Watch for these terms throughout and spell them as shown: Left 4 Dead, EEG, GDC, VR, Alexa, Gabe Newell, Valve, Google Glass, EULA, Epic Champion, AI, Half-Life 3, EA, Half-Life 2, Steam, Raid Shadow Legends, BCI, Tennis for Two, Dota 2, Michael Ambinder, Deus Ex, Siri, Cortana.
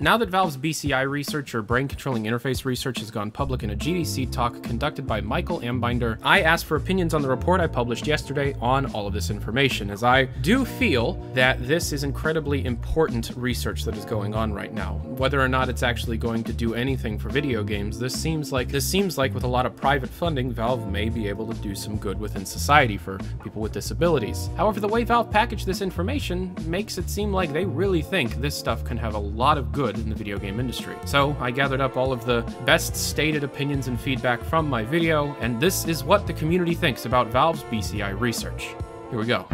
Now that Valve's BCI research, or brain controlling interface research, has gone public in a GDC talk conducted by Michael Ambinder, I asked for opinions on the report I published yesterday on all of this information, as I do feel that this is incredibly important research that is going on right now. Whether or not it's actually going to do anything for video games, this seems like with a lot of private funding, Valve may be able to do some good within society for people with disabilities. However, the way Valve packaged this information makes it seem like they really think this stuff can have a lot of good in the video game industry. So I gathered up all of the best stated opinions and feedback from my video, and this is what the community thinks about Valve's BCI research. Here we go.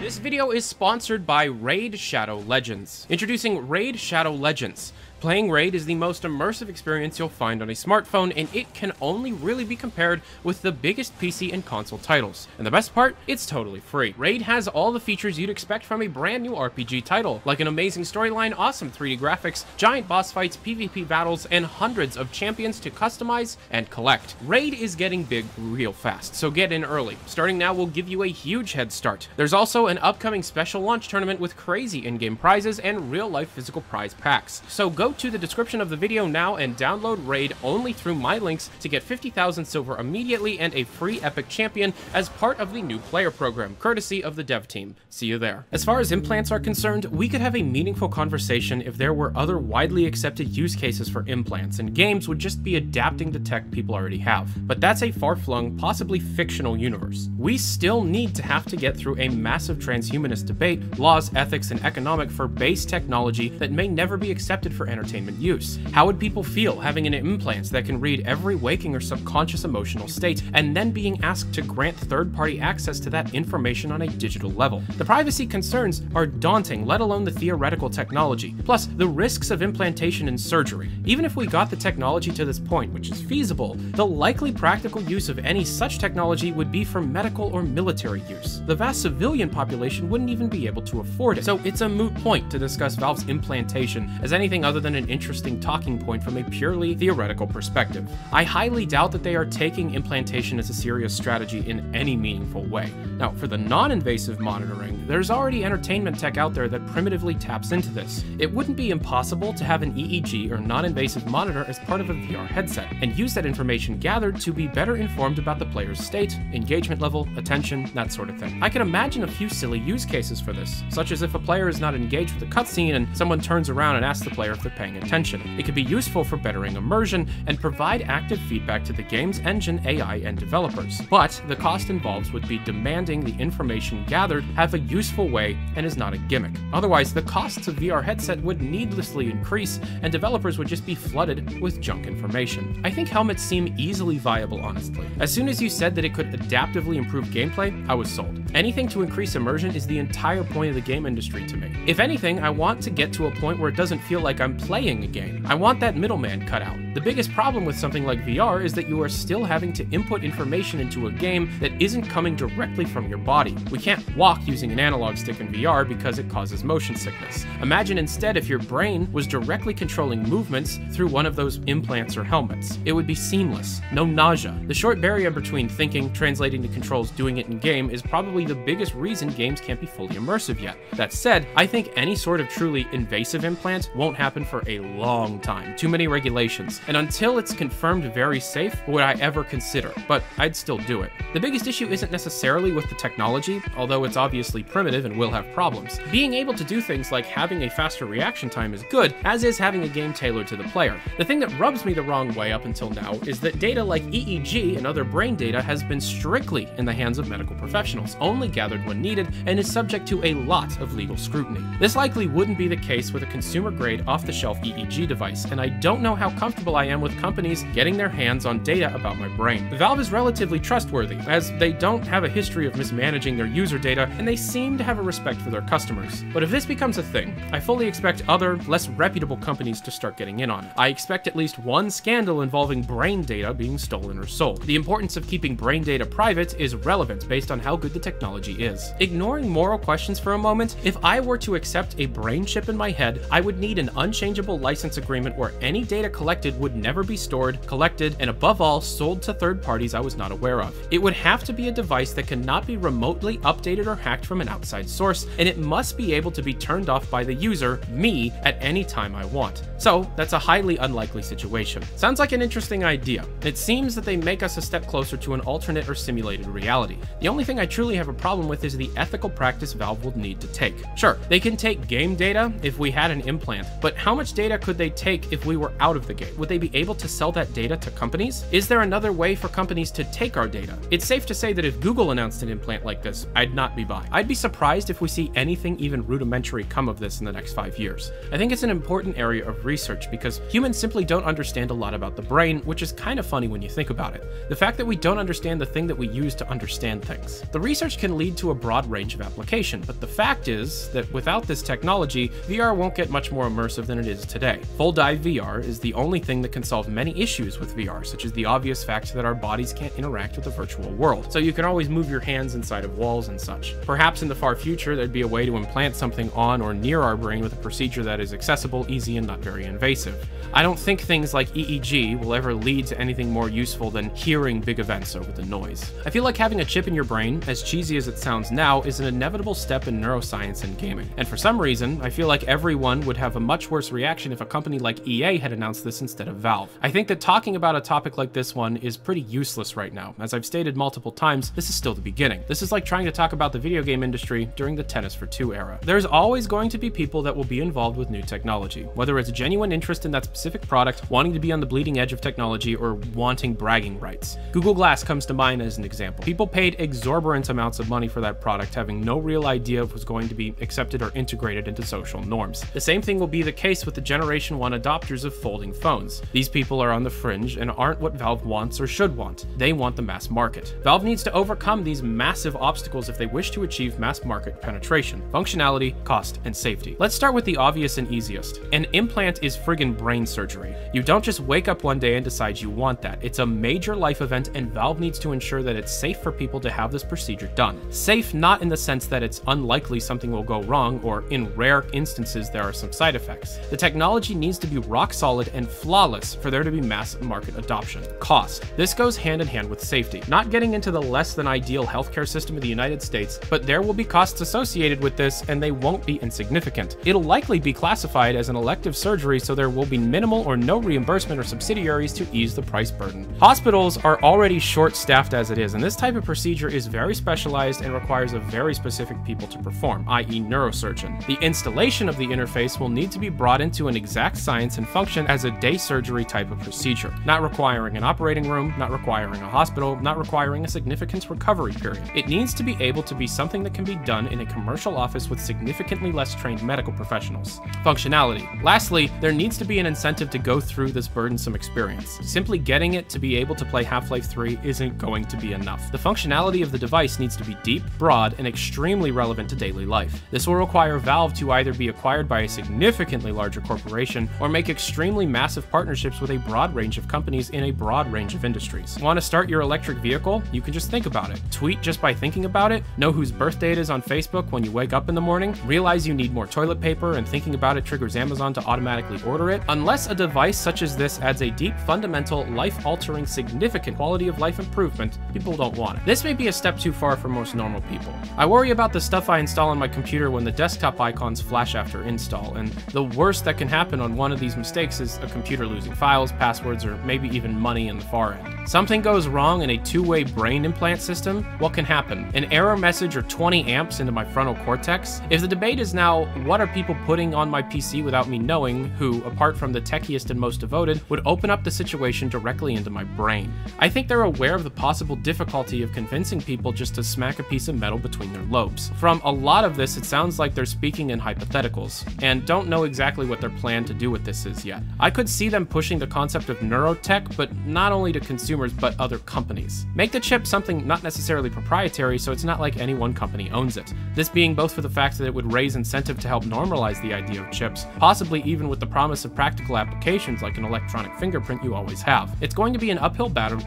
This video is sponsored by Raid Shadow Legends. Introducing Raid Shadow Legends. Playing Raid is the most immersive experience you'll find on a smartphone, and it can only really be compared with the biggest PC and console titles. And the best part? It's totally free. Raid has all the features you'd expect from a brand new RPG title, like an amazing storyline, awesome 3D graphics, giant boss fights, PvP battles, and hundreds of champions to customize and collect. Raid is getting big real fast, so get in early. Starting now will give you a huge head start. There's also an upcoming special launch tournament with crazy in-game prizes and real-life physical prize packs. So go to the description of the video now and download Raid only through my links to get 50,000 silver immediately and a free epic champion as part of the new player program, courtesy of the dev team. See you there. As far as implants are concerned, we could have a meaningful conversation if there were other widely accepted use cases for implants, and games would just be adapting to tech people already have. But that's a far-flung, possibly fictional universe. We still need to have to get through a massive transhumanist debate, laws, ethics, and economic for base technology that may never be accepted for entertainment use. How would people feel having an implant that can read every waking or subconscious emotional state, and then being asked to grant third-party access to that information on a digital level? The privacy concerns are daunting, let alone the theoretical technology, plus the risks of implantation and surgery. Even if we got the technology to this point, which is feasible, the likely practical use of any such technology would be for medical or military use. The vast civilian population wouldn't even be able to afford it, so it's a moot point to discuss Valve's implantation as anything other than an interesting talking point from a purely theoretical perspective. I highly doubt that they are taking implantation as a serious strategy in any meaningful way. Now, for the non-invasive monitoring, there's already entertainment tech out there that primitively taps into this. It wouldn't be impossible to have an EEG or non-invasive monitor as part of a VR headset, and use that information gathered to be better informed about the player's state, engagement level, attention, that sort of thing. I can imagine a few silly use cases for this, such as if a player is not engaged with a cutscene and someone turns around and asks the player if they're paying attention. It could be useful for bettering immersion and provide active feedback to the game's engine, AI, and developers. But the cost involved would be demanding the information gathered have a useful way and is not a gimmick. Otherwise, the costs of VR headset would needlessly increase and developers would just be flooded with junk information. I think helmets seem easily viable, honestly. As soon as you said that it could adaptively improve gameplay, I was sold. Anything to increase immersion is the entire point of the game industry to me. If anything, I want to get to a point where it doesn't feel like I'm playing a game. I want that middleman cut out. The biggest problem with something like VR is that you are still having to input information into a game that isn't coming directly from your body. We can't walk using an analog stick in VR because it causes motion sickness. Imagine instead if your brain was directly controlling movements through one of those implants or helmets. It would be seamless, no nausea. The short barrier between thinking, translating to controls, doing it in game is probably the biggest reason games can't be fully immersive yet. That said, I think any sort of truly invasive implant won't happen for a long time. Too many regulations. And until it's confirmed very safe, would I ever consider? But I'd still do it. The biggest issue isn't necessarily with the technology, although it's obviously primitive and will have problems. Being able to do things like having a faster reaction time is good, as is having a game tailored to the player. The thing that rubs me the wrong way up until now is that data like EEG and other brain data has been strictly in the hands of medical professionals, only gathered when needed, and is subject to a lot of legal scrutiny. This likely wouldn't be the case with a consumer-grade off-the-shelf EEG device, and I don't know how comfortable I am with companies getting their hands on data about my brain. Valve is relatively trustworthy, as they don't have a history of mismanaging their user data, and they seem to have a respect for their customers. But if this becomes a thing, I fully expect other, less reputable companies to start getting in on it. I expect at least one scandal involving brain data being stolen or sold. The importance of keeping brain data private is relevant based on how good the technology is. Ignoring moral questions for a moment, if I were to accept a brain chip in my head, I would need an unchained interchangeable license agreement where any data collected would never be stored, collected, and above all, sold to third parties I was not aware of. It would have to be a device that cannot be remotely updated or hacked from an outside source, and it must be able to be turned off by the user, me, at any time I want. So that's a highly unlikely situation. Sounds like an interesting idea. It seems that they make us a step closer to an alternate or simulated reality. The only thing I truly have a problem with is the ethical practice Valve will need to take. Sure, they can take game data if we had an implant, but how much data could they take if we were out of the game? Would they be able to sell that data to companies? Is there another way for companies to take our data? It's safe to say that if Google announced an implant like this, I'd not be buying. I'd be surprised if we see anything even rudimentary come of this in the next 5 years. I think it's an important area of research because humans simply don't understand a lot about the brain, which is kind of funny when you think about it. The fact that we don't understand the thing that we use to understand things. The research can lead to a broad range of application, but the fact is that without this technology, VR won't get much more immersive than it is today. Full dive VR is the only thing that can solve many issues with VR, such as the obvious fact that our bodies can't interact with the virtual world, so you can always move your hands inside of walls and such. Perhaps in the far future, there'd be a way to implant something on or near our brain with a procedure that is accessible, easy, and not very invasive. I don't think things like EEG will ever lead to anything more useful than hearing big events over the noise. I feel like having a chip in your brain, as cheesy as it sounds now, is an inevitable step in neuroscience and gaming. And for some reason, I feel like everyone would have a much worse reaction if a company like EA had announced this instead of Valve. I think that talking about a topic like this one is pretty useless right now. As I've stated multiple times, this is still the beginning. This is like trying to talk about the video game industry during the Tennis for Two era. There's always going to be people that will be involved with new technology, whether it's genuine interest in that specific product, wanting to be on the bleeding edge of technology, or wanting bragging rights. Google Glass comes to mind as an example. People paid exorbitant amounts of money for that product, having no real idea if it was going to be accepted or integrated into social norms. The same thing will be the case with the Generation 1 adopters of folding phones. These people are on the fringe and aren't what Valve wants or should want. They want the mass market. Valve needs to overcome these massive obstacles if they wish to achieve mass market penetration, functionality, cost, and safety. Let's start with the obvious and easiest. An implant is friggin' brain surgery. You don't just wake up one day and decide you want that. It's a major life event, and Valve needs to ensure that it's safe for people to have this procedure done. Safe not in the sense that it's unlikely something will go wrong, or in rare instances there are some side effects. The technology needs to be rock solid and flawless for there to be mass market adoption. Cost. This goes hand in hand with safety. Not getting into the less than ideal healthcare system of the United States, but there will be costs associated with this, and they won't be insignificant. It'll likely be classified as an elective surgery, so there will be minimal or no reimbursement or subsidiaries to ease the price burden. Hospitals are already short-staffed as it is, and this type of procedure is very specialized and requires a very specific people to perform, i.e. neurosurgeon. The installation of the interface will need to be brought into an exact science and function as a day surgery type of procedure, not requiring an operating room, not requiring a hospital, not requiring a significant recovery period. It needs to be able to be something that can be done in a commercial office with significantly less trained medical professionals. Functionality. Lastly, there needs to be an incentive to go through this burdensome experience. Simply getting it to be able to play Half-Life 3 isn't going to be enough. The functionality of the device needs to be deep, broad, and extremely relevant to daily life. This will require Valve to either be acquired by a significantly larger corporation or make extremely massive partnerships with a broad range of companies in a broad range of industries. Want to start your electric vehicle? You can just think about it. Tweet just by thinking about it? Know whose birthday it is on Facebook when you wake up in the morning? Realize you need more toilet paper, and thinking about it triggers Amazon to automatically order it? Unless a device such as this adds a deep, fundamental, life-altering, significant quality of life improvement, people don't want it. This may be a step too far for most normal people. I worry about the stuff I install on my computer when the desktop icons flash after install, and the worst that can happen on one of these mistakes is a computer losing files, passwords, or maybe even money in the far end. Something goes wrong in a two-way brain implant system? What can happen? An error message or 20 amps into my frontal cortex? If the debate is now, what are people putting on my PC without me knowing, who, apart from the techiest and most devoted, would open up the situation directly into my brain? I think they're aware of the possible difficulty of convincing people just to smack a piece of metal between their lobes. From a lot of this, it sounds like they're speaking in hypotheticals, and don't know exactly what their plan to do with this is yet. I could see them pushing the concept of neurotech, but not only to consumers, but other companies. Make the chip something not necessarily proprietary, so it's not like any one company owns it. This being both for the fact that it would raise incentive to help normalize the idea of chips, possibly even with the promise of practical applications like an electronic fingerprint you always have. It's going to be an uphill battle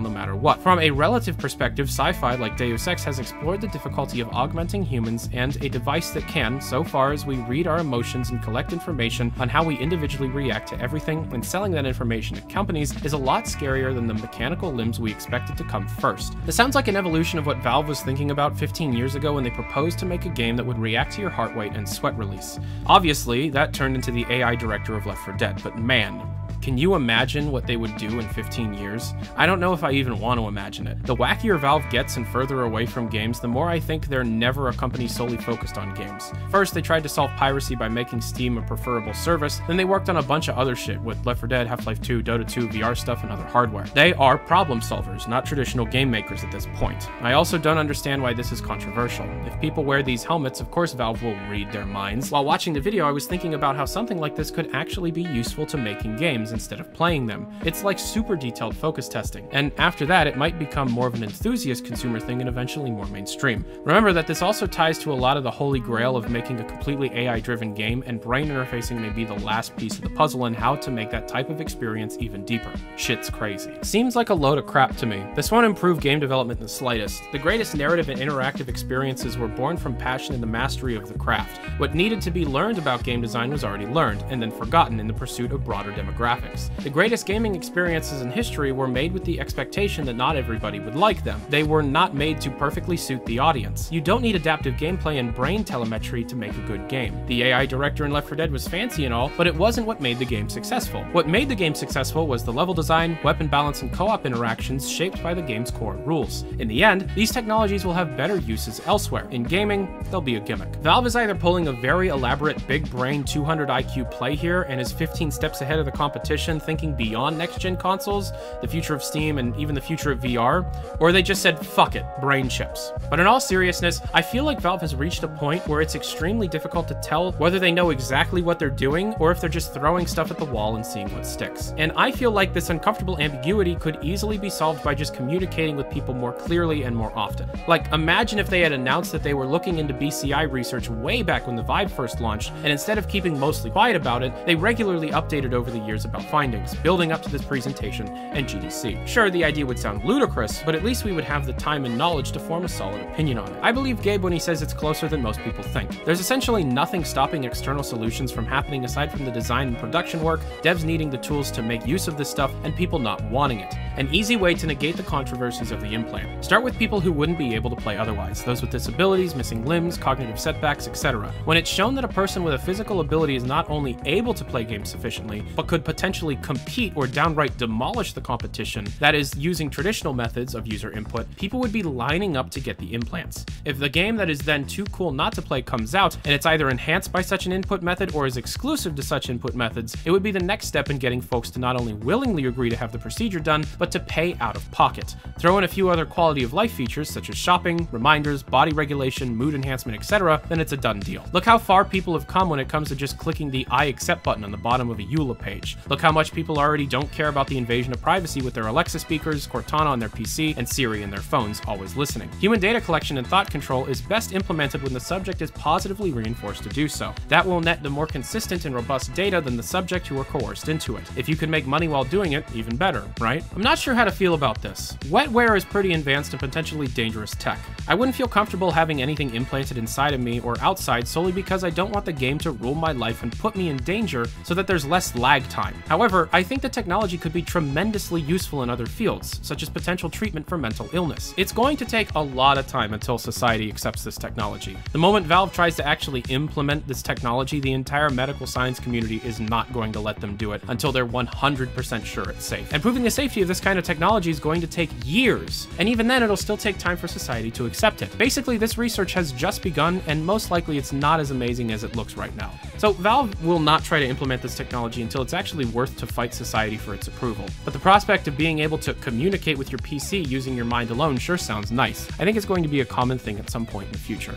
no matter what. From a relative perspective, sci-fi like Deus Ex has explored the difficulty of augmenting humans and a device that can, so far as we read our emotions and collect information on how we individually react to everything when selling that information to companies, is a lot scarier than the mechanical limbs we expected to come first. This sounds like an evolution of what Valve was thinking about 15 years ago when they proposed to make a game that would react to your heart rate and sweat release. Obviously, that turned into the AI director of Left 4 Dead, but man, can you imagine what they would do in 15 years? I don't know if I even want to imagine it. The wackier Valve gets and further away from games, the more I think they're never a company solely focused on games. First, they tried to solve piracy by making Steam a preferable service, then they worked on a bunch of other shit with Left 4 Dead, Half-Life 2, Dota 2, VR stuff, and other hardware. They are problem solvers, not traditional game makers at this point. I also don't understand why this is controversial. If people wear these helmets, of course Valve will read their minds. While watching the video, I was thinking about how something like this could actually be useful to making games instead of playing them. It's like super detailed focus testing, and after that it might become more of an enthusiast consumer thing and eventually more mainstream. Remember that this also ties to a lot of the holy grail of making a completely AI-driven game, and brain interfacing may be the last piece of the puzzle in how to make that type of experience even deeper. Shit's crazy. Seems like a load of crap to me. This won't improve game development in the slightest. The greatest narrative and interactive experiences were born from passion and the mastery of the craft. What needed to be learned about game design was already learned, and then forgotten in the pursuit of broader demographics. The greatest gaming experiences in history were made with the expectation that not everybody would like them. They were not made to perfectly suit the audience. You don't need adaptive gameplay and brain telemetry to make a good game. The AI director in Left 4 Dead was fancy and all, but it wasn't what made the game successful. What made the game successful was the level design, weapon balance, and co-op interactions shaped by the game's core rules. In the end, these technologies will have better uses elsewhere. In gaming, they'll be a gimmick. Valve is either pulling a very elaborate big brain 200 IQ play here and is 15 steps ahead of the competition, thinking beyond next-gen consoles, the future of Steam, and even the future of VR, or they just said, fuck it, brain chips. But in all seriousness, I feel like Valve has reached a point where it's extremely difficult to tell whether they know exactly what they're doing or if they're just throwing stuff at the wall and seeing what sticks. And I feel like this uncomfortable ambiguity could easily be solved by just communicating with people more clearly and more often. Like, imagine if they had announced that they were looking into BCI research way back when the Vive first launched, and instead of keeping mostly quiet about it, they regularly updated over the years about findings, building up to this presentation and GDC. Sure, the idea would sound ludicrous, but at least we would have the time and knowledge to form a solid opinion on it. I believe Gabe when he says it's closer than most people think. There's essentially nothing stopping external solutions from happening aside from the design and production work, devs needing the tools to make use of this stuff, and people not wanting it. An easy way to negate the controversies of the implant. Start with people who wouldn't be able to play otherwise, those with disabilities, missing limbs, cognitive setbacks, etc. When it's shown that a person with a physical ability is not only able to play games sufficiently, but could potentially compete or downright demolish the competition, that is, using traditional methods of user input, people would be lining up to get the implants. If the game that is then too cool not to play comes out, and it's either enhanced by such an input method or is exclusive to such input methods, it would be the next step in getting folks to not only willingly agree to have the procedure done, but to pay out of pocket. Throw in a few other quality of life features such as shopping, reminders, body regulation, mood enhancement, etc., then it's a done deal. Look how far people have come when it comes to just clicking the I accept button on the bottom of a EULA page. Look how much people already don't care about the invasion of privacy with their Alexa speakers, Cortana on their PC, and Siri in their phones, always listening. Human data collection and thought control is best implemented when the subject is positively reinforced to do so. That will net the more consistent and robust data than the subject who are coerced into it. If you can make money while doing it, even better, right? I'm not sure how to feel about this. Wetware is pretty advanced and potentially dangerous tech. I wouldn't feel comfortable having anything implanted inside of me or outside solely because I don't want the game to rule my life and put me in danger so that there's less lag time. However, I think the technology could be tremendously useful in other fields, such as potential treatment for mental illness. It's going to take a lot of time until society accepts this technology. The moment Valve tries to actually implement this technology, the entire medical science community is not going to let them do it until they're 100% sure it's safe. And proving the safety of this kind of technology is going to take years, and even then it'll still take time for society to accept it. Basically, this research has just begun, and most likely it's not as amazing as it looks right now. So Valve will not try to implement this technology until it's actually worth to fight society for its approval. But the prospect of being able to communicate with your PC using your mind alone sure sounds nice. I think it's going to be a common thing at some point in the future.